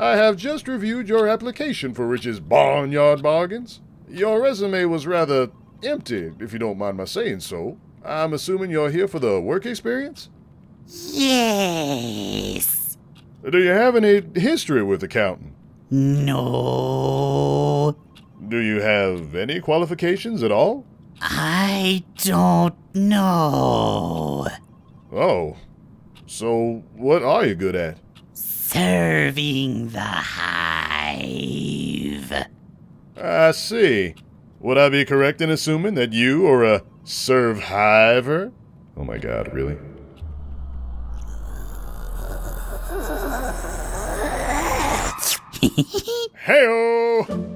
I have just reviewed your application for Rich's Barnyard Bargains. Your resume was rather empty, if you don't mind my saying so. I'm assuming you're here for the work experience? Yes. Do you have any history with accounting? No. Do you have any qualifications at all? I don't know. Oh. So, what are you good at? Serving the hive. I see. Would I be correct in assuming that you are a serve-hiver? Oh my god, really? Hey-oh!